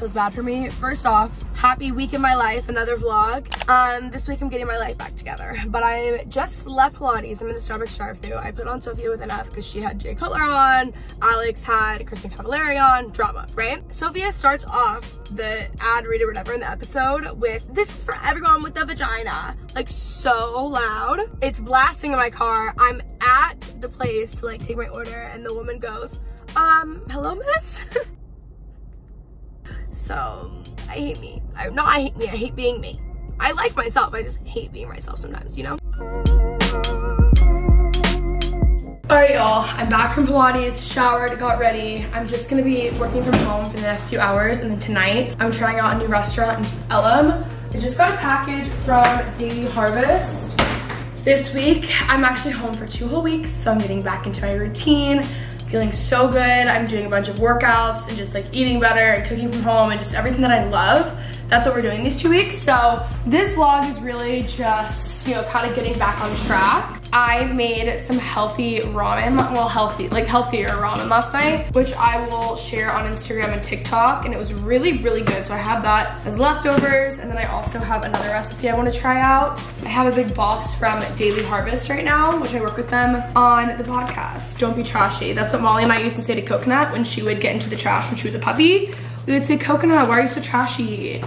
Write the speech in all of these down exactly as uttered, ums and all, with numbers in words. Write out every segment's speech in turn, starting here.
feels bad for me. First off, happy week in my life, another vlog. Um, this week I'm getting my life back together, but I just left Pilates. I'm in the Starbucks drive-thru. I put on Sophia with an F because she had Jay Cutler on, Alex had Kristen Cavallari on, drama, right? Sophia starts off the ad read or whatever in the episode with, "This is for everyone with a vagina," like so loud. It's blasting in my car. I'm at the place to like take my order and the woman goes, um, "Hello, miss?" So I hate me. I, not I hate me, I hate being me. I like myself, I just hate being myself sometimes, you know? All right, y'all, I'm back from Pilates, showered, got ready. I'm just gonna be working from home for the next few hours, and then tonight, I'm trying out a new restaurant in Deep Ellum. I just got a package from Daily Harvest. This week, I'm actually home for two whole weeks, so I'm getting back into my routine. Feeling so good. I'm doing a bunch of workouts and just like eating better and cooking from home and just everything that I love. That's what we're doing these two weeks. So this vlog is really just, you know, kind of getting back on track. I made some healthy ramen, well healthy, like healthier ramen last night, which I will share on Instagram and TikTok. And it was really, really good. So I have that as leftovers. And then I also have another recipe I want to try out. I have a big box from Daily Harvest right now, which I work with them on the podcast. Don't be trashy. That's what Molly and I used to say to Coconut when she would get into the trash when she was a puppy. We would say, "Coconut, why are you so trashy?"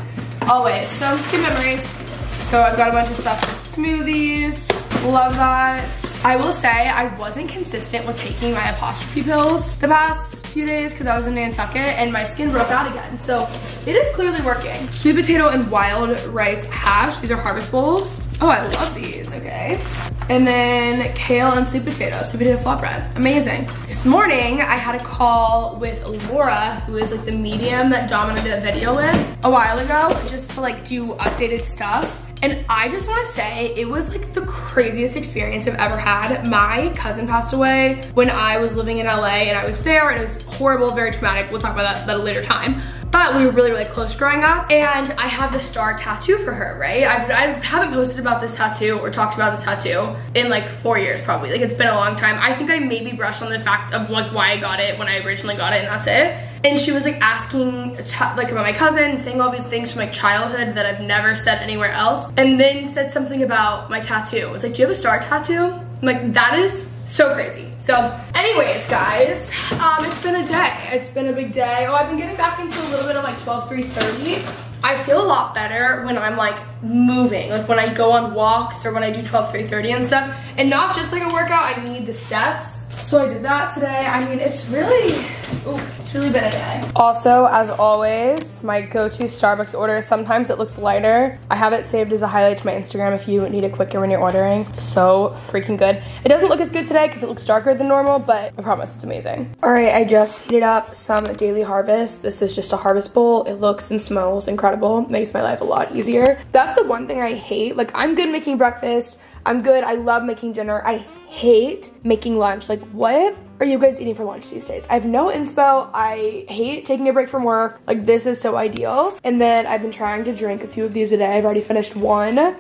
Always, so good memories. So I've got a bunch of stuff for smoothies, love that. I will say I wasn't consistent with taking my apostrophe pills the past few days because I was in Nantucket and my skin broke out again. So it is clearly working. Sweet potato and wild rice hash. These are harvest bowls. Oh, I love these, okay. And then kale and sweet potato. Sweet potato flatbread, amazing. This morning I had a call with Laura, who is like the medium that Dominic did a video with a while ago, just to like do updated stuff. And I just wanna say, it was like the craziest experience I've ever had. My cousin passed away when I was living in L A and I was there, and it was horrible, very traumatic. We'll talk about that at a later time. But we were really, really close growing up, and I have the star tattoo for her, right? I've, I haven't posted about this tattoo or talked about this tattoo in like four years probably. Like it's been a long time. I think I maybe brushed on the fact of like why I got it when I originally got it, and that's it. And she was like asking like about my cousin, saying all these things from like childhood that I've never said anywhere else. And then said something about my tattoo. It was like, "Do you have a star tattoo?" I'm like, that is so crazy. So anyways, guys, um, it's been a day. It's been a big day. Oh, I've been getting back into a little bit of like twelve three thirty. I feel a lot better when I'm like moving, like when I go on walks or when I do twelve three thirty and stuff. And not just like a workout, I need the steps. So I did that today. I mean, it's really, oof, it's really been a day. Also, as always, my go-to Starbucks order, sometimes it looks lighter. I have it saved as a highlight to my Instagram if you need it quicker when you're ordering. It's so freaking good. It doesn't look as good today because it looks darker than normal, but I promise it's amazing. All right, I just heated up some Daily Harvest. This is just a harvest bowl. It looks and smells incredible. It makes my life a lot easier. That's the one thing I hate. Like, I'm good making breakfast. I'm good, I love making dinner. I hate making lunch. Like, what are you guys eating for lunch these days? I have no inspo. I hate taking a break from work. Like, this is so ideal. And then I've been trying to drink a few of these a day. I've already finished one, um,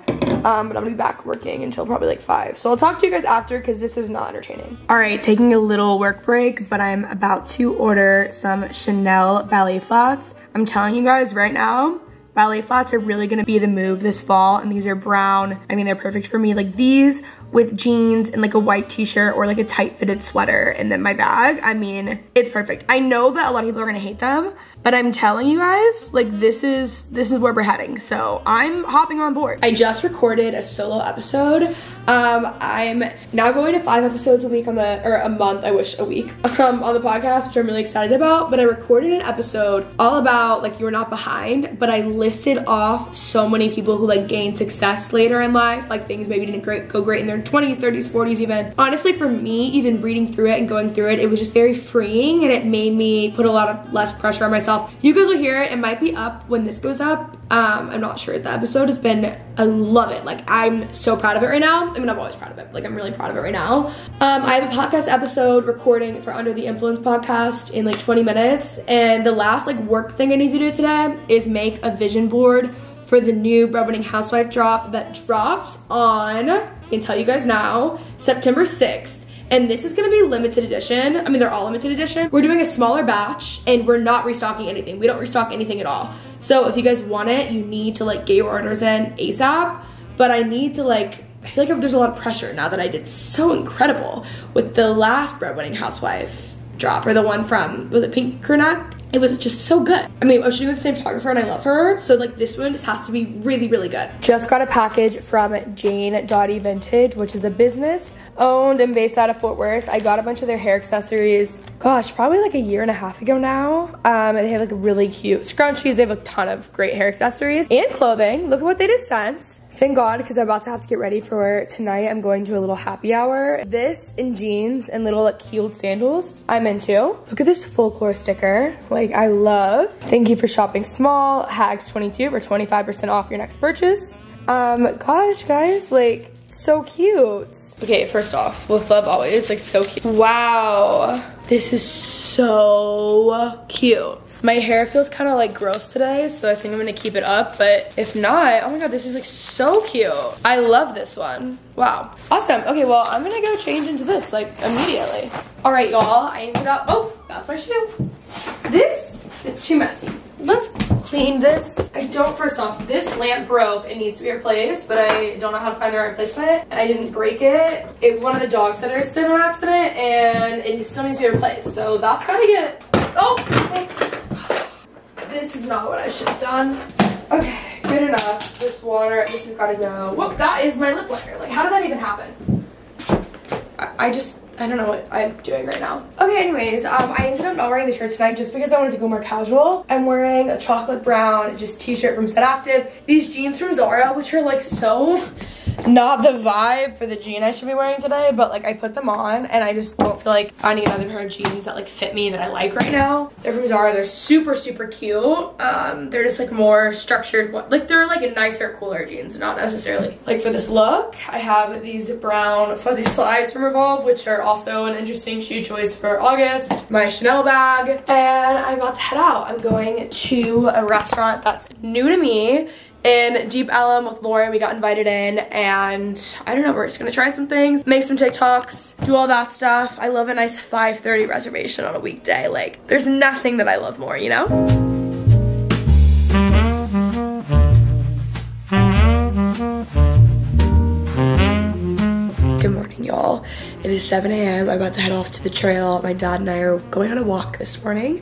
but I'm gonna be back working until probably like five. So I'll talk to you guys after because this is not entertaining. All right, taking a little work break, but I'm about to order some Chanel ballet flats. I'm telling you guys right now, ballet flats are really gonna be the move this fall, and these are brown. I mean, they're perfect for me. Like these with jeans and like a white t-shirt or like a tight fitted sweater, and then my bag, I mean, it's perfect. I know that a lot of people are gonna hate them, but I'm telling you guys, like this is, this is where we're heading. So I'm hopping on board. I just recorded a solo episode. Um, I'm now going to five episodes a week on the, or a month, I wish a week, um, on the podcast, which I'm really excited about. But I recorded an episode all about like, you're not behind, but I listed off so many people who like gained success later in life, like things maybe didn't great, go great in their twenties, thirties, forties even. Honestly, for me, even reading through it and going through it, it was just very freeing, and it made me put a lot of less pressure on myself. You guys will hear it. It might be up when this goes up. Um, I'm not sure. The episode has been, I love it. Like, I'm so proud of it right now. I mean, I'm always proud of it. Like, I'm really proud of it right now. Um, I have a podcast episode recording for Under the Influence podcast in like twenty minutes. And the last like work thing I need to do today is make a vision board for the new Breadwinning Housewife drop that drops on, I can tell you guys now, September sixth. And this is gonna be limited edition. I mean, they're all limited edition. We're doing a smaller batch and we're not restocking anything. We don't restock anything at all. So if you guys want it, you need to like get your orders in ASAP. But I need to like, I feel like there's a lot of pressure now that I did so incredible with the last Breadwinning Housewife drop, or the one from, was it Pink Coconut? It was just so good. I mean, I'm shooting with the same photographer and I love her. So like this one just has to be really, really good. Just got a package from Jane Dottie Vintage, which is a business owned and based out of Fort Worth. I got a bunch of their hair accessories, gosh, probably like a year and a half ago now. Um, they have like really cute scrunchies. They have a ton of great hair accessories and clothing. Look at what they just sent. Thank God, because I'm about to have to get ready for tonight. I'm going to a little happy hour. This and jeans and little like heeled sandals I'm into. Look at this full core sticker. Like, I love. Thank you for shopping small. Hags twenty-two for twenty-five percent off your next purchase. Um, gosh, guys, like, so cute. Okay, first off, with love always, like, so cute. Wow, this is so cute. My hair feels kind of like gross today, so I think I'm gonna keep it up, but if not, oh my God, this is like so cute. I love this one. Wow. Awesome. Okay, well, I'm gonna go change into this like immediately. All right, y'all, I ended up, oh, that's my shoe. This is too messy. Let's clean this. I don't, first off, this lamp broke. It needs to be replaced, but I don't know how to find the right replacement, and I didn't break it. It one of the dog sitters did an accident, and it still needs to be replaced, so that's gotta get, oh, thanks. This is not what I should have done. Okay, good enough. This water, this has gotta go. Whoop, that is my lip liner. Like, how did that even happen? I, I just, I don't know what I'm doing right now. Okay, anyways, um, I ended up not wearing the shirt tonight just because I wanted to go more casual. I'm wearing a chocolate brown just t-shirt from Set Active. These jeans from Zara, which are like so not the vibe for the jean I should be wearing today, but like I put them on and I just don't feel like finding another pair of jeans that like fit me that I like right now. They're from Zara, they're super, super cute. Um, they're just like more structured, like they're like a nicer, cooler jeans, not necessarily. Like for this look, I have these brown fuzzy slides from Revolve, which are also an interesting shoe choice for August. My Chanel bag, and I'm about to head out. I'm going to a restaurant that's new to me in Deep Ellum with Laura. We got invited in, and I don't know, we're just gonna try some things, make some TikToks, do all that stuff. I love a nice five thirty reservation on a weekday. Like, there's nothing that I love more, you know? Y'all, it is seven A M I'm about to head off to the trail. My dad and I are going on a walk this morning.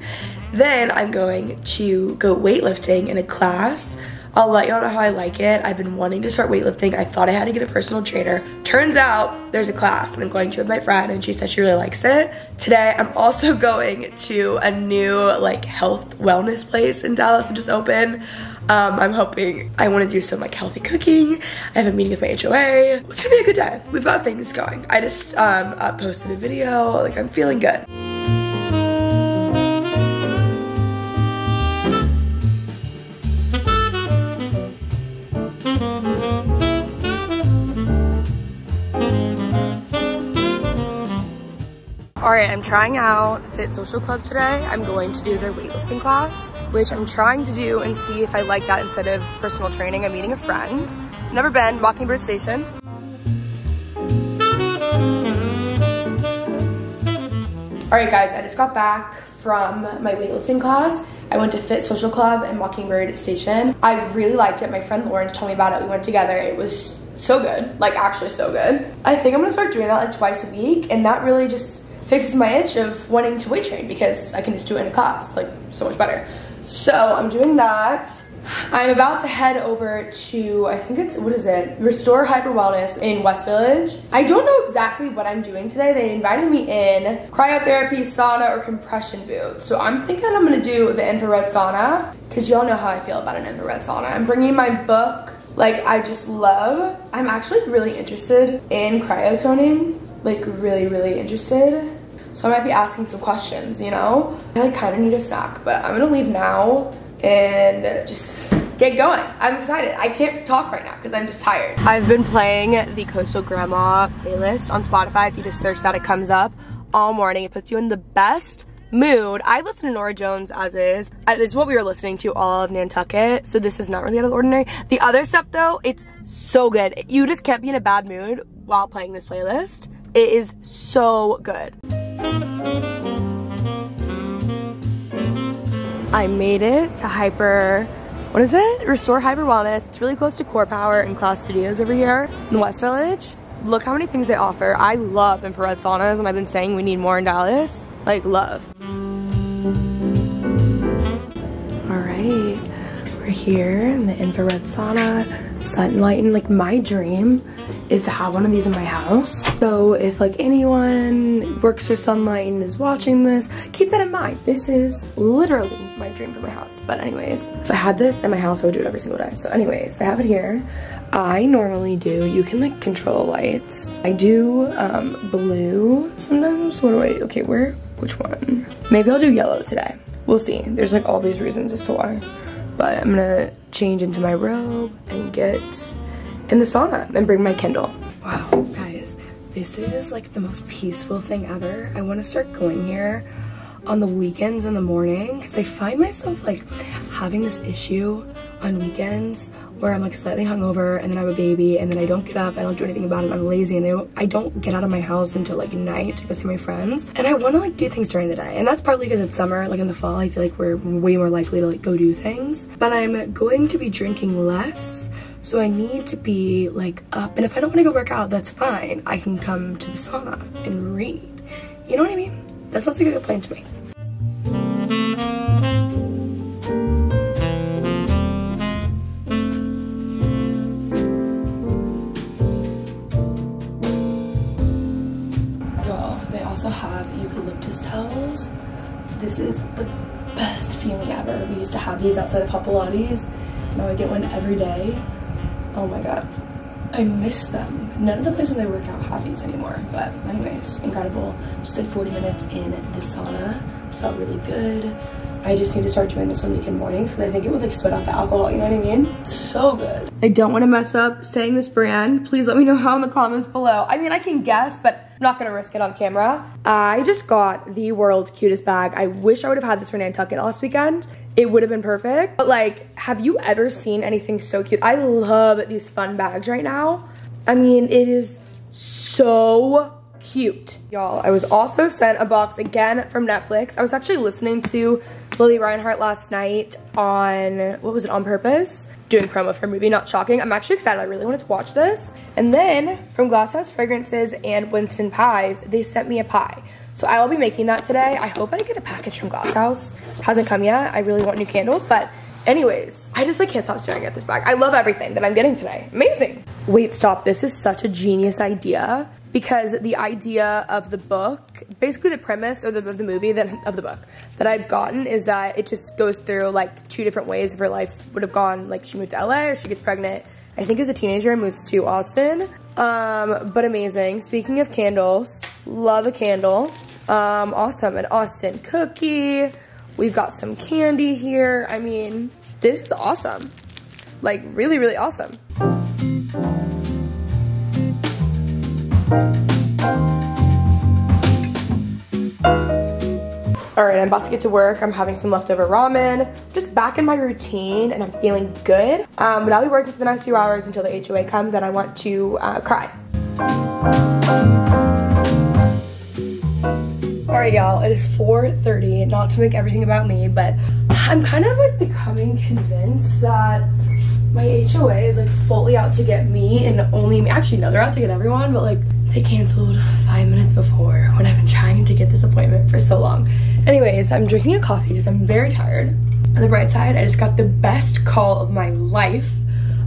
Then I'm going to go weightlifting in a class. I'll let y'all know how I like it. I've been wanting to start weightlifting. I thought I had to get a personal trainer. Turns out there's a class and I'm going to with my friend, and she said she really likes it. Today I'm also going to a new like health wellness place in Dallas that just opened. Um, I'm hoping, I want to do some like healthy cooking. I have a meeting with my H O A. It's gonna be a good day. We've got things going. I just um, uh, posted a video, like I'm feeling good. All right, I'm trying out Fit Social Club today. I'm going to do their weightlifting class, which I'm trying to do and see if I like that instead of personal training. I'm meeting a friend. Never been, Walking Bird Station. All right, guys, I just got back from my weightlifting class. I went to Fit Social Club and Walking Bird Station. I really liked it. My friend Lauren told me about it. We went together. It was so good, like actually so good. I think I'm gonna start doing that like twice a week, and that really just fixes my itch of wanting to weight train because I can just do it in a class, like so much better. So I'm doing that. I'm about to head over to, I think it's, what is it? Restore Hyper Wellness in West Village. I don't know exactly what I'm doing today. They invited me in cryotherapy, sauna, or compression boots. So I'm thinking I'm gonna do the infrared sauna because y'all know how I feel about an infrared sauna. I'm bringing my book, like I just love. I'm actually really interested in cryotoning, like really, really interested. So I might be asking some questions, you know? I like kind of need a snack, but I'm gonna leave now and just get going. I'm excited. I can't talk right now because I'm just tired. I've been playing the Coastal Grandma playlist on Spotify. If you just search that, it comes up all morning. It puts you in the best mood. I listen to Nora Jones as is. That is what we were listening to all of Nantucket, so this is not really out of the ordinary. The other stuff though, it's so good. You just can't be in a bad mood while playing this playlist. It is so good. I made it to Hyper, what is it? Restore Hyper Wellness. It's really close to Core Power and Cloud Studios over here in the West Village. Look how many things they offer. I love infrared saunas, and I've been saying we need more in Dallas. Like, love. All right, we're here in the infrared sauna, Sunlight, and like my dream is to have one of these in my house. So if like anyone works for Sunlight and is watching this, keep that in mind. This is literally my dream for my house. But anyways, if I had this in my house, I would do it every single day. So anyways, I have it here. I normally do, you can like control lights. I do um, blue sometimes. What do I do? Okay, where, which one? Maybe I'll do yellow today. We'll see. There's like all these reasons as to why. But I'm gonna change into my robe and get in the sauna and bring my Kindle. Wow, guys, this is like the most peaceful thing ever. I want to start going here on the weekends in the morning, because I find myself like having this issue on weekends where I'm like slightly hungover, and then I have a baby, and then I don't get up, I don't do anything about it, I'm lazy, and I, I don't get out of my house until like night to go see my friends. And I wanna like do things during the day, and that's partly because it's summer. Like in the fall, I feel like we're way more likely to like go do things, but I'm going to be drinking less, so I need to be like up, and if I don't wanna go work out, that's fine. I can come to the sauna and read, you know what I mean? That sounds like a good plan to me. This is the best feeling ever. We used to have these outside of Papalotti's. Now I get one every day. Oh my god, I miss them. None of the places I work out have these anymore. But anyways, incredible. Just did forty minutes in the sauna. Felt really good. I just need to start doing this on weekend mornings, because I think it would like spit out the alcohol, you know what I mean? So good. I don't want to mess up saying this brand. Please let me know how in the comments below. I mean, I can guess, but I'm not gonna risk it on camera. I just got the world's cutest bag. I wish I would have had this for Nantucket last weekend. It would have been perfect. But like, have you ever seen anything so cute? I love these fun bags right now. I mean, it is so cute. Y'all, I was also sent a box again from Netflix. I was actually listening to Lily Reinhardt last night on, what was it, On Purpose? Doing promo for a movie, not shocking. I'm actually excited, I really wanted to watch this. And then from Glasshouse Fragrances and Winston Pies, they sent me a pie. So I will be making that today. I hope I get a package from Glasshouse. Hasn't come yet. I really want new candles. But anyways, I just like can't stop staring at this bag. I love everything that I'm getting today. Amazing. Wait, stop. This is such a genius idea, because the idea of the book, basically the premise or the, of the movie, that, of the book that I've gotten, is that it just goes through like two different ways if her life would have gone. Like she moved to L A, or she gets pregnant, I think, as a teenager, and moves to Austin. Um, but amazing. Speaking of candles, love a candle. Um, awesome. An Austin cookie. We've got some candy here. I mean, this is awesome. Like, really, really awesome. All right, I'm about to get to work. I'm having some leftover ramen. Just back in my routine, and I'm feeling good. Um, but I'll be working for the next few hours until the H O A comes, and I want to uh, cry. All right, y'all, it is four thirty. Not to make everything about me, but I'm kind of like becoming convinced that my H O A is like fully out to get me, and only me. Actually, no, they're out to get everyone, but like, they canceled five minutes before when I've been trying to get this appointment for so long. Anyways, I'm drinking a coffee because I'm very tired. On the bright side, I just got the best call of my life.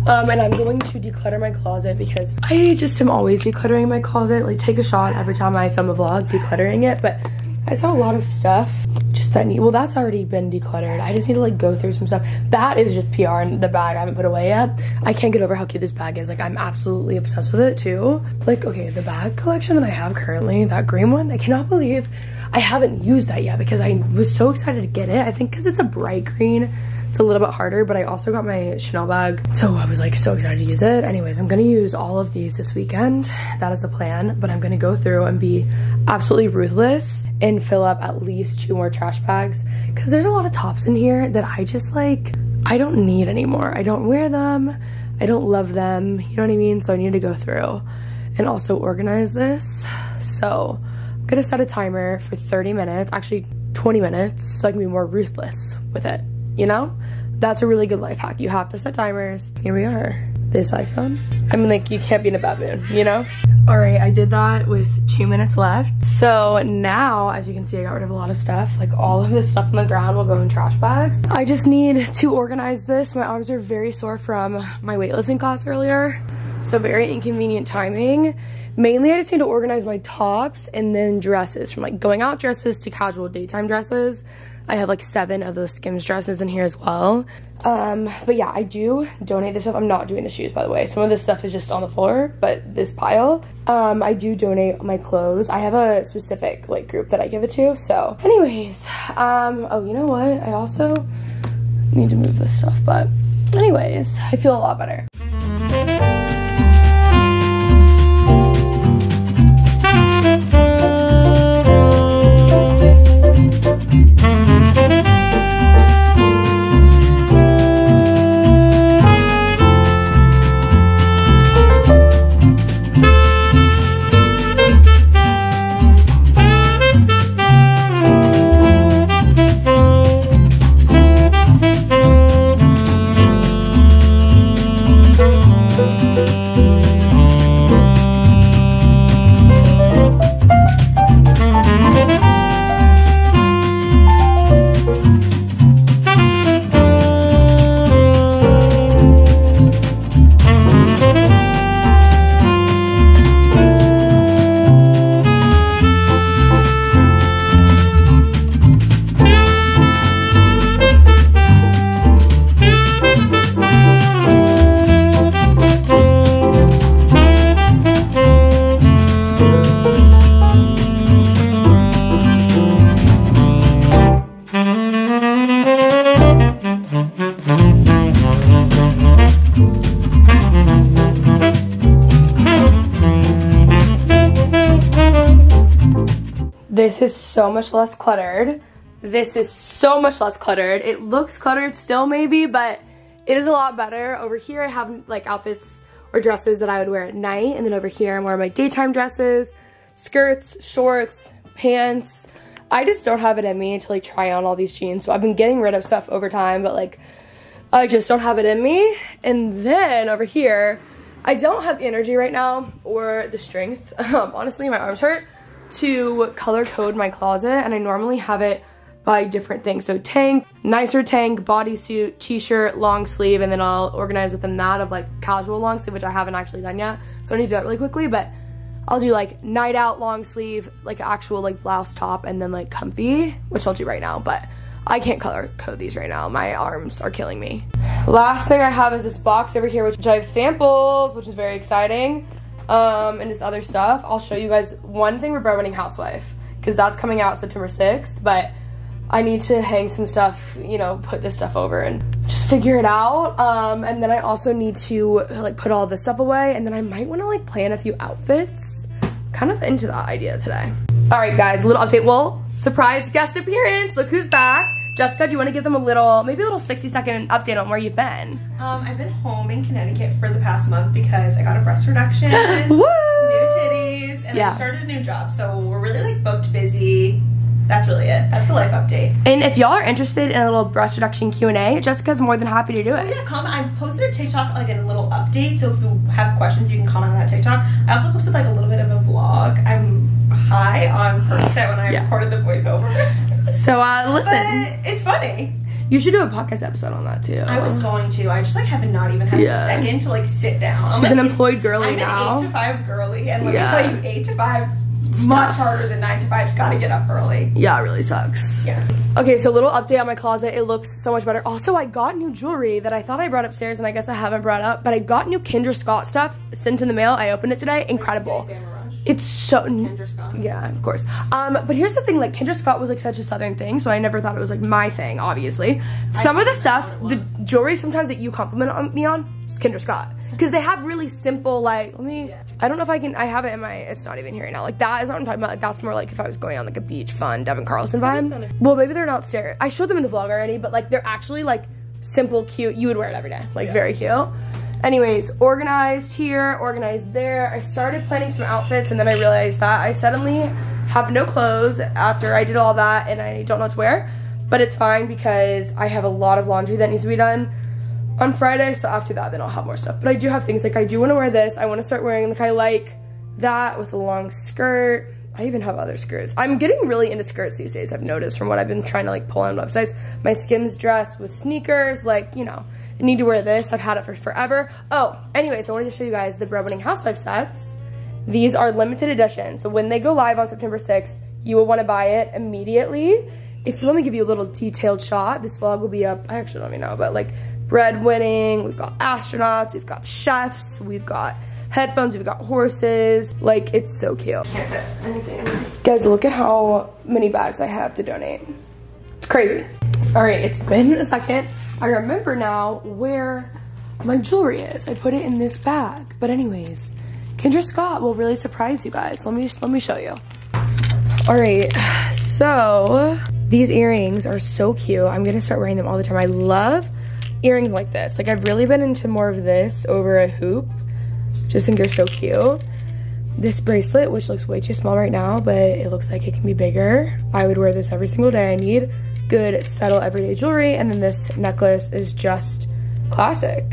Um, and I'm going to declutter my closet, because I just am always decluttering my closet. Like, take a shot every time I film a vlog, decluttering it. But I saw a lot of stuff just that need, well, that's already been decluttered. I just need to like go through some stuff. That is just P R in the bag I haven't put away yet. I can't get over how cute this bag is. Like, I'm absolutely obsessed with it too. Like, okay, the bag collection that I have currently, that green one, I cannot believe I haven't used that yet, because I was so excited to get it. I think because it's a bright green, it's a little bit harder, but I also got my Chanel bag, so I was like so excited to use it. Anyways, I'm gonna use all of these this weekend. That is the plan, but I'm gonna go through and be absolutely ruthless and fill up at least two more trash bags, because there's a lot of tops in here that I just like, I don't need anymore. I don't wear them, I don't love them, you know what I mean? So I need to go through and also organize this So I'm gonna set a timer for thirty minutes, actually twenty minutes, so I can be more ruthless with it, you know? That's a really good life hack. You have to set timers. Here we are. This iPhone. I mean, like, you can't be in a bad mood, you know? All right, I did that with two minutes left. So now, as you can see, I got rid of a lot of stuff. Like, all of this stuff on the ground will go in trash bags. I just need to organize this. My arms are very sore from my weightlifting class earlier. So very inconvenient timing. Mainly, I just need to organize my tops and then dresses, from like going out dresses to casual daytime dresses. I have like seven of those Skims dresses in here as well. Um, but yeah, I do donate this stuff. I'm not doing the shoes, by the way. Some of this stuff is just on the floor, but this pile. Um, I do donate my clothes. I have a specific like group that I give it to, so. Anyways, um, oh, you know what? I also need to move this stuff, but anyways, I feel a lot better. This is so much less cluttered. This is so much less cluttered. It looks cluttered still maybe, but it is a lot better. Over here I have like outfits or dresses that I would wear at night, and then over here I'm wearing my daytime dresses, skirts, shorts, pants. I just don't have it in me to like try on all these jeans, so I've been getting rid of stuff over time, but like I just don't have it in me. And then over here, I don't have energy right now or the strength. Um, honestly, my arms hurt, to color code my closet, and I normally have it by different things. So tank, nicer tank, bodysuit, t-shirt, long sleeve, and then I'll organize within that of like casual long sleeve, which I haven't actually done yet. So I need to do that really quickly, but I'll do like night out long sleeve, like actual like blouse top, and then like comfy, which I'll do right now, but I can't color code these right now. My arms are killing me. Last thing I have is this box over here, which I have samples, which is very exciting. Um, and this other stuff. I'll show you guys one thing. We're Breadwinning Housewife, because that's coming out September sixth, but I need to hang some stuff, you know, put this stuff over and just figure it out. Um, and then I also need to like put all this stuff away, and then I might want to like plan a few outfits. Kind of into that idea today. All right guys, a little update. Well, surprise guest appearance. Look who's back. Jessica, do you want to give them a little, maybe a little sixty second update on where you've been? Um, I've been home in Connecticut for the past month because I got a breast reduction, Woo! new titties, and yeah. I started a new job. So we're really like booked busy. That's really it. That's the life update. And if y'all are interested in a little breast reduction Q and A, Jessica's more than happy to do it. Yeah, comment. I posted a TikTok, like a little update. So if you have questions, you can comment on that TikTok. I also posted like a little bit of a vlog. I'm high on percent when I yeah. recorded the voiceover. So uh, listen. But it's funny. You should do a podcast episode on that too. I was going to. I just like have not even had yeah. a second to like sit down. She's like, an employed girly I'm now. I'm an eight to five girly, and let yeah. me tell you, eight to five. It's much harder than nine to five. Just gotta get up early. Yeah, it really sucks. Yeah. Okay, so a little update on my closet. It looks so much better. Also, I got new jewelry that I thought I brought upstairs, and I guess I haven't brought up, but I got new Kendra Scott stuff sent in the mail. I opened it today. Incredible. It's so... Kendra Scott. Yeah, of course. Um, but here's the thing, like, Kendra Scott was, like, such a Southern thing, so I never thought it was, like, my thing, obviously. Some I of the stuff, the jewelry sometimes that you compliment on me on, is Kendra Scott. Because they have really simple, like, let me... Yeah. I don't know if I can... I have it in my... It's not even here right now. Like, that is not what I'm talking about. Like, that's more, like, if I was going on, like, a beach, fun, Devin Carlson vibe. Gonna... Well, maybe they're not serious. I showed them in the vlog already, but, like, they're actually, like, simple, cute. You would wear it every day. Like, yeah. very cute. Anyways, organized here, organized there. I started planning some outfits and then I realized that I suddenly have no clothes after I did all that and I don't know what to wear. But it's fine because I have a lot of laundry that needs to be done on Friday. So after that, then I'll have more stuff. But I do have things like I do want to wear this. I want to start wearing like I like that with a long skirt. I even have other skirts. I'm getting really into skirts these days, I've noticed, from what I've been trying to like pull on websites. My Skims dress with sneakers, like, you know, I need to wear this. I've had it for forever. Oh, anyways, I wanted to show you guys the Breadwinning Housewife sets. These are limited edition. So when they go live on September sixth, you will want to buy it immediately. If you let me give you a little detailed shot, this vlog will be up, I actually don't even know, but like breadwinning, we've got astronauts, we've got chefs, we've got headphones, we've got horses. Like, it's so cute. Can't fit anything. Guys, look at how many bags I have to donate. It's crazy. All right, it's been a second. I remember now where my jewelry is. I put it in this bag. But anyways, Kendra Scott will really surprise you guys. Let me, let me show you. All right, so these earrings are so cute. I'm gonna start wearing them all the time. I love earrings like this. Like, I've really been into more of this over a hoop. Just think they're so cute. This bracelet, which looks way too small right now, but it looks like it can be bigger. I would wear this every single day. I need good, subtle, everyday jewelry. And then this necklace is just classic.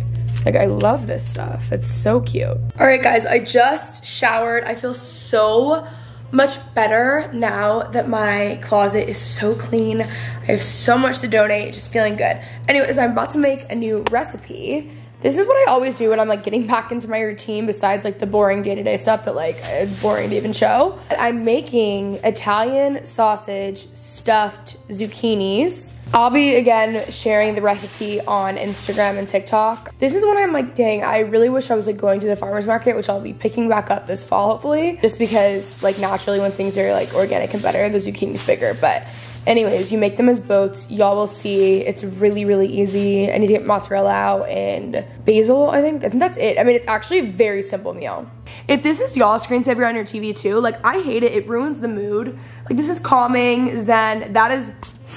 Like, I love this stuff. It's so cute. All right, guys, I just showered. I feel so much better now that my closet is so clean. I have so much to donate, just feeling good. Anyways, I'm about to make a new recipe. This is what I always do when I'm like getting back into my routine, besides like the boring day-to-day stuff that like is boring to even show. I'm making Italian sausage stuffed zucchinis. I'll be again sharing the recipe on Instagram and TikTok. This is when I'm like, dang, I really wish I was like going to the farmer's market, which I'll be picking back up this fall hopefully, just because like naturally when things are like organic and better, the zucchini's bigger. But anyways, you make them as boats. Y'all will see. It's really, really easy. I need to get mozzarella out and basil, I think. I think that's it. I mean, it's actually a very simple meal. If this is y'all's screensaver on your T V too, like, I hate it. It ruins the mood. Like, this is calming, zen. That is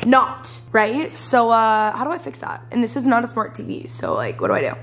not, right? So, uh, how do I fix that? And this is not a smart T V. So, like, what do I do?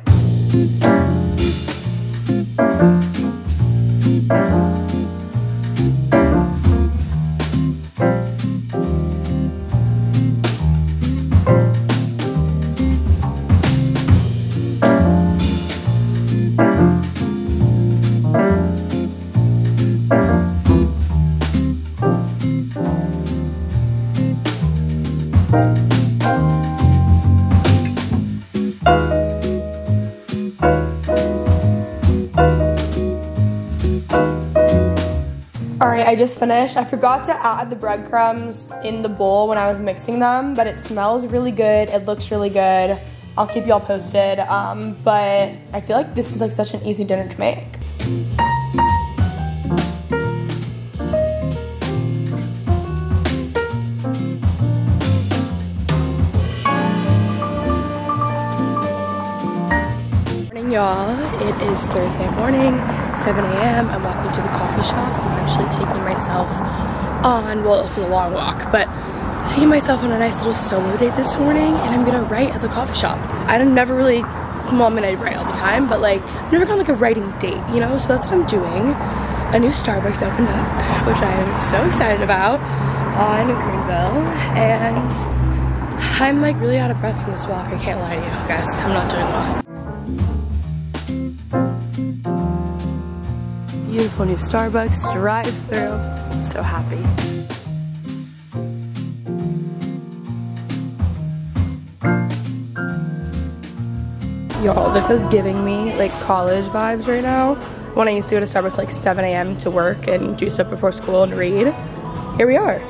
I just finished. I forgot to add the breadcrumbs in the bowl when I was mixing them, but it smells really good. It looks really good. I'll keep y'all posted. Um, but I feel like this is like such an easy dinner to make. Morning, y'all. It is Thursday morning, seven A M I'm walking to the coffee shop. I'm actually taking myself on, well, it's a long walk, but taking myself on a nice little solo date this morning, and I'm gonna write at the coffee shop. I never really, well, I mean, I write all the time, but like, I've never gone like a writing date, you know? So that's what I'm doing. A new Starbucks opened up, which I am so excited about, on Greenville, and I'm like really out of breath from this walk. I can't lie to you guys, I'm not doing well. Beautiful new Starbucks drive-through. So happy. Y'all, this is giving me like college vibes right now. When I used to go to Starbucks like seven A M to work and do stuff before school and read. Here we are.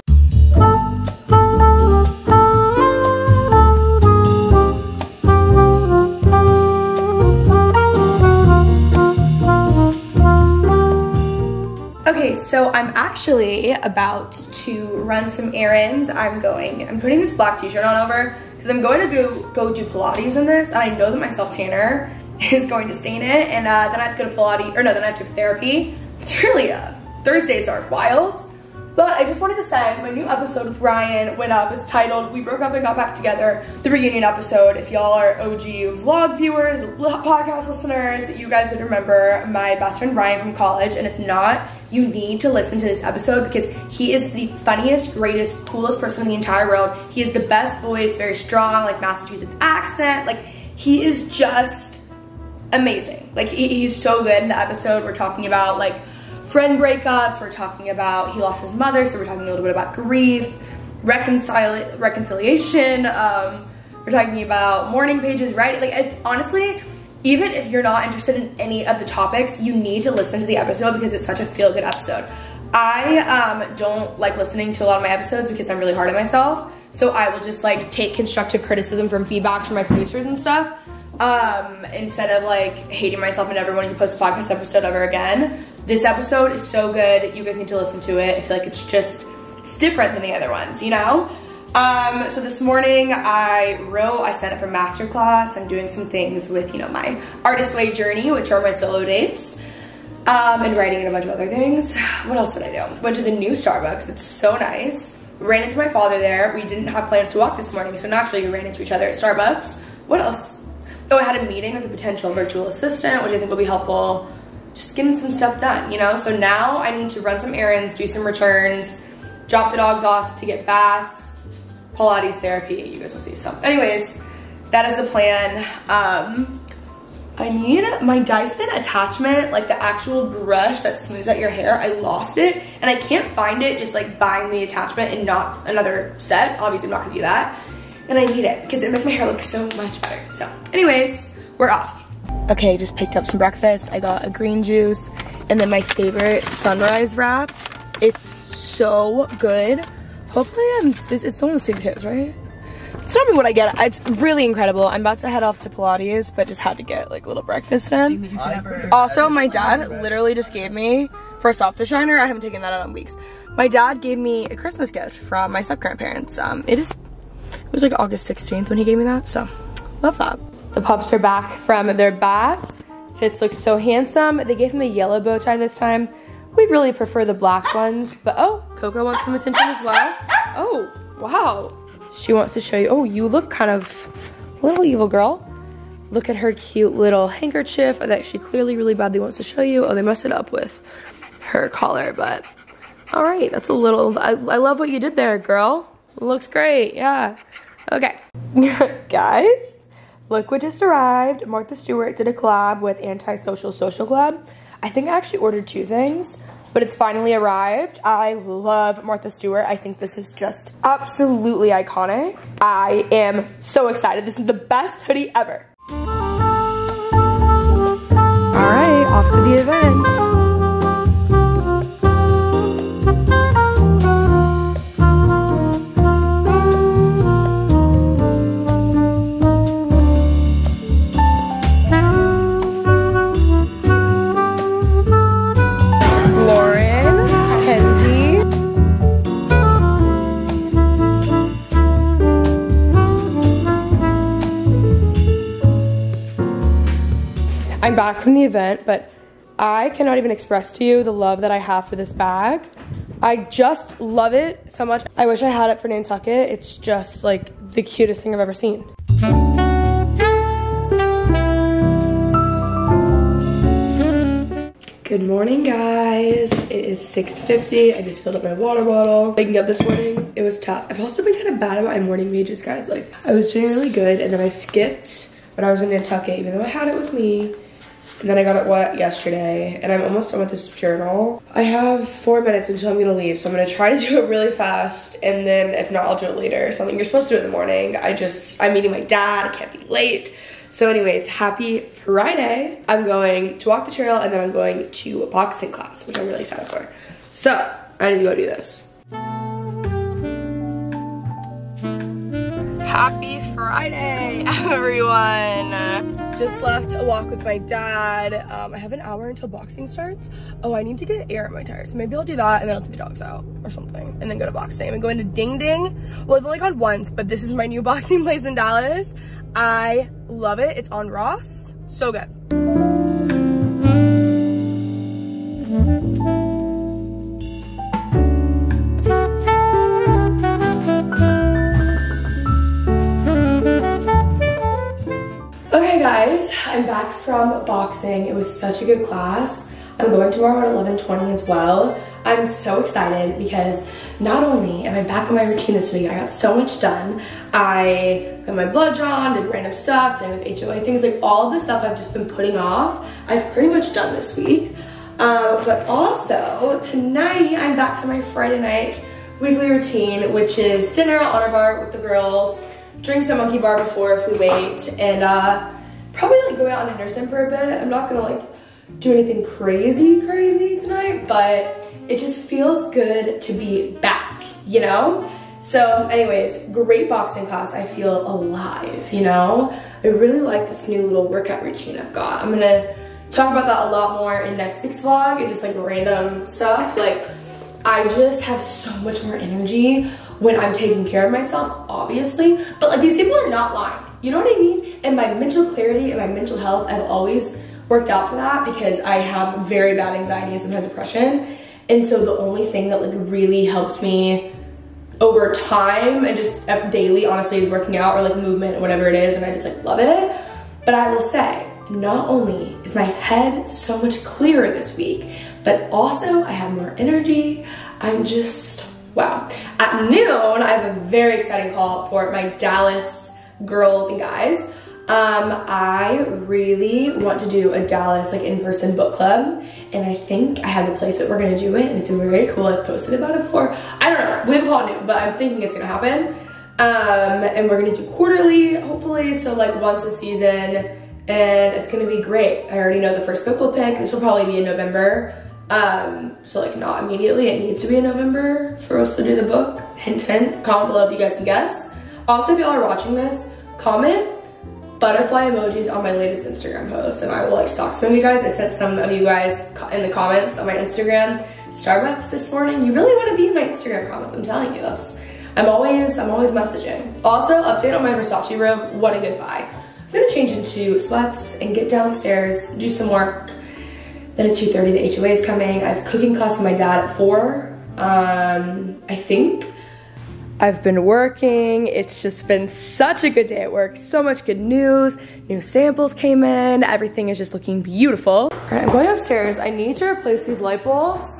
So I'm actually about to run some errands. I'm going, I'm putting this black t-shirt on over because I'm going to go, go do Pilates in this. And I know that my self-tanner is going to stain it. And uh, then I have to go to Pilates, or no, then I have to go to therapy. It's really, uh, Thursdays are wild. But I just wanted to say my new episode with Ryan went up. It's titled We Broke Up and Got Back Together, the reunion episode. If y'all are O G vlog viewers, podcast listeners, you guys would remember my best friend Ryan from college. And if not, you need to listen to this episode because he is the funniest, greatest, coolest person in the entire world. He is the best voice, very strong, like Massachusetts accent. Like he is just amazing. Like he, he's so good. In the episode, we're talking about like friend breakups, we're talking about, he lost his mother, so we're talking a little bit about grief, reconcil reconciliation, um, we're talking about morning pages, right? Like, it's, honestly, even if you're not interested in any of the topics, you need to listen to the episode because it's such a feel-good episode. I um, don't like listening to a lot of my episodes because I'm really hard on myself, so I will just, like, take constructive criticism from feedback from my producers and stuff. Um, instead of like hating myself and never wanting to post a podcast episode ever again. This episode is so good. You guys need to listen to it. I feel like it's just, it's different than the other ones, you know? Um, so this morning I wrote, I signed up for masterclass. I'm doing some things with, you know, my artist way journey, which are my solo dates, um, and writing and a bunch of other things. What else did I do? Went to the new Starbucks. It's so nice. Ran into my father there. We didn't have plans to walk this morning, so naturally we ran into each other at Starbucks. What else? Oh, I had a meeting with a potential virtual assistant, which I think will be helpful. Just getting some stuff done, you know? So now I need to run some errands, do some returns, drop the dogs off to get baths, Pilates therapy, you guys will see. So anyways, that is the plan. Um, I need my Dyson attachment, like the actual brush that smooths out your hair. I lost it and I can't find it, just like buying the attachment and not another set. Obviously I'm not gonna do that. And I need it because it makes my hair look so much better. So anyways, we're off. Okay, just picked up some breakfast. I got a green juice and then my favorite sunrise wrap. It's so good. Hopefully I'm, this, it's the one with sweet potatoes, right? It's not what I get. It's really incredible. I'm about to head off to Pilates, but just had to get like a little breakfast in. Also, my dad literally just gave me, first off, the shiner. I haven't taken that out in weeks. My dad gave me a Christmas gift from my step-grandparents. Um, it is It was like August sixteenth when he gave me that, so love that. The pups are back from their bath. Fitz looks so handsome. They gave him a yellow bow tie this time. We really prefer the black ones, but oh, Coco wants some attention as well. Oh, wow. She wants to show you, oh, you look kind of a little evil girl. Look at her cute little handkerchief that she clearly really badly wants to show you. Oh, they messed it up with her collar, but all right, that's a little, I, I love what you did there, girl. Looks great, yeah. Okay. Guys, look what just arrived. Martha Stewart did a collab with Antisocial Social Club. I think I actually ordered two things, but it's finally arrived. I love Martha Stewart. I think this is just absolutely iconic. I am so excited. This is the best hoodie ever. All right, off to the event. I'm back from the event, but I cannot even express to you the love that I have for this bag. I just love it so much. I wish I had it for Nantucket. It's just like the cutest thing I've ever seen. Good morning, guys. It is six fifty. I just filled up my water bottle. Waking up this morning, it was tough. I've also been kind of bad about my morning pages, guys. Like, I was doing really good, and then I skipped when I was in Nantucket, even though I had it with me. And then I got it, what, yesterday. And I'm almost done with this journal. I have four minutes until I'm gonna leave. So I'm gonna try to do it really fast. And then if not, I'll do it later or something. You're supposed to do it in the morning. I just, I'm meeting my dad. I can't be late. So anyways, happy Friday. I'm going to walk the trail and then I'm going to a boxing class, which I'm really excited for. So I need to go do this. Happy Friday, everyone. Just left a walk with my dad. Um, I have an hour until boxing starts. Oh, I need to get air in my tires. Maybe I'll do that and then I'll take the dogs out or something and then go to boxing. I'm going to Ding Ding. Well, I've only gone once, but this is my new boxing place in Dallas. I love it. It's on Ross. So good. guys, I'm back from boxing. It was such a good class. I'm going tomorrow at eleven twenty as well. I'm so excited because not only am I back on my routine this week, I got so much done. I got my blood drawn, did random stuff, did with H O A things, like all the stuff I've just been putting off, I've pretty much done this week. Um, but also tonight, I'm back to my Friday night weekly routine, which is dinner, honor bar with the girls, drinks at Monkey Bar before if we wait, and uh, probably like going out on Henderson for a bit. I'm not gonna like do anything crazy, crazy tonight, but it just feels good to be back, you know? So anyways, great boxing class. I feel alive, you know? I really like this new little workout routine I've got. I'm gonna talk about that a lot more in next week's vlog and just like random stuff. Like, I just have so much more energy when I'm taking care of myself, obviously, but like these people are not lying. You know what I mean? And my mental clarity and my mental health, I've always worked out for that because I have very bad anxiety and sometimes depression. And so the only thing that like really helps me over time and just daily, honestly, is working out or like movement or whatever it is, and I just like love it. But I will say, not only is my head so much clearer this week, but also I have more energy. I'm just, wow. At noon, I have a very exciting call for my Dallas girls and guys. Um, I really want to do a Dallas like in-person book club, and I think I have the place that we're gonna do it, and it's very cool. I've posted about it before. I don't know, we have a call new, but I'm thinking it's gonna happen. Um, and we're gonna do quarterly, hopefully, so like once a season, and it's gonna be great. I already know the first book we'll pick. This will probably be in November, um, so like not immediately. It needs to be in November for us to do the book. Hint, hint, comment below if you guys can guess. Also, if y'all are watching this, comment butterfly emojis on my latest Instagram post, and I will like stalk some of you guys. I sent some of you guys in the comments on my Instagram. Starbucks this morning. You really want to be in my Instagram comments. I'm telling you, that's, I'm always, I'm always messaging. Also, update on my Versace robe. What a good buy. I'm gonna change into sweats and get downstairs, do some work. Then at two thirty, the H O A is coming. I have cooking class with my dad at four. Um, I think. I've been working. It's just been such a good day at work. So much good news. New samples came in. Everything is just looking beautiful. All right, I'm going upstairs. I need to replace these light bulbs.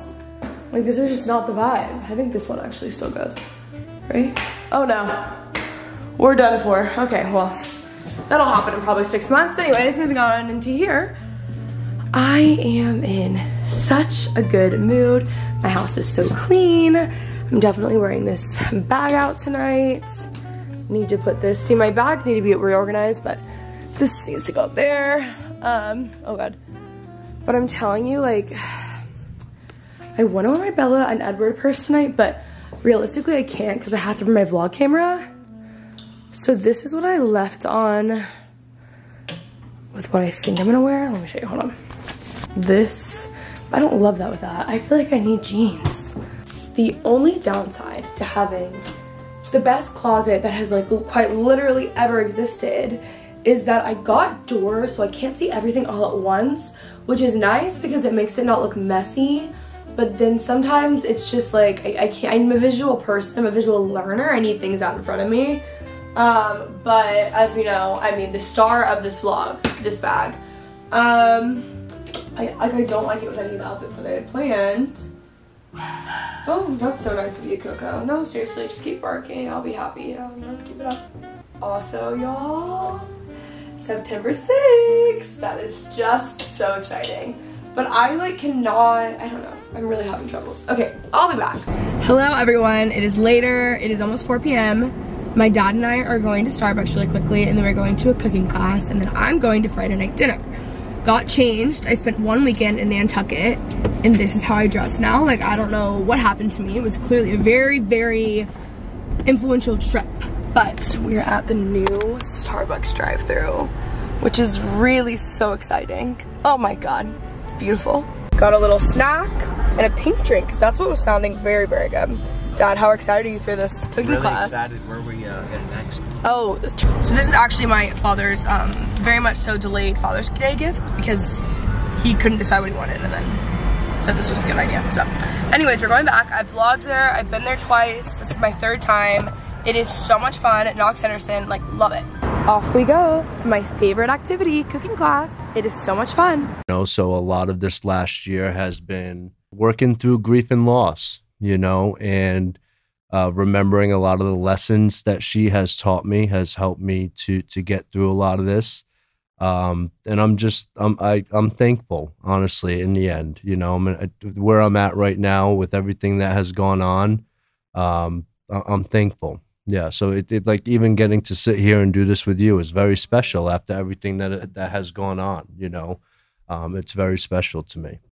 Like, this is just not the vibe. I think this one actually still goes, right? Oh no, we're done for. Okay, well, that'll happen in probably six months. Anyways, moving on into here. I am in such a good mood. My house is so clean. I'm definitely wearing this bag out tonight. Need to put this, see my bags need to be reorganized, but this needs to go up there. Um, oh God. But I'm telling you, like, I wanna wear my Bella and Edward purse tonight, but realistically I can't because I have to bring my vlog camera. So this is what I left on with what I think I'm gonna wear. Let me show you, hold on. This, I don't love that with that. I feel like I need jeans. The only downside to having the best closet that has like quite literally ever existed is that I got doors, so I can't see everything all at once, which is nice because it makes it not look messy. But then sometimes it's just like, I, I can't, I'm a visual person, I'm a visual learner, I need things out in front of me. Um, but as we know, I mean, the star of this vlog, this bag. Um, I, I, I don't like it with any of the outfits that I had planned. Oh, that's so nice of you, Coco. No, seriously, just keep barking. I'll be happy. Oh, no, keep it up. Also, y'all, September sixth. That is just so exciting. But I, like, cannot, I don't know. I'm really having troubles. Okay, I'll be back. Hello, everyone. It is later. It is almost four p m My dad and I are going to Starbucks really quickly, and then we're going to a cooking class, and then I'm going to Friday night dinner. Got changed. I spent one weekend in Nantucket, and this is how I dress now. Like, I don't know what happened to me. It was clearly a very, very influential trip. But we're at the new Starbucks drive-thru, which is really so exciting. Oh my God, it's beautiful. Got a little snack and a pink drink, because that's what was sounding very, very good. Dad, how excited are you for this cooking really class? Really excited. Where are we uh, headed next? Oh, so this is actually my father's, um, very much so delayed Father's Day gift, because he couldn't decide what he wanted, and then said this was a good idea. So, anyways, we're going back. I've vlogged there. I've been there twice. This is my third time. It is so much fun at Knox Henderson. Like, love it. off we go to my favorite activity, cooking class. It is so much fun. You know, so a lot of this last year has been working through grief and loss, you know, and uh, remembering a lot of the lessons that she has taught me has helped me to to get through a lot of this. Um, and I'm just, I'm, I, I'm thankful, honestly, in the end, you know, I'm, I, where I'm at right now with everything that has gone on, um, I, I'm thankful. Yeah. So it, it like, even getting to sit here and do this with you is very special after everything that, that has gone on, you know, um, it's very special to me.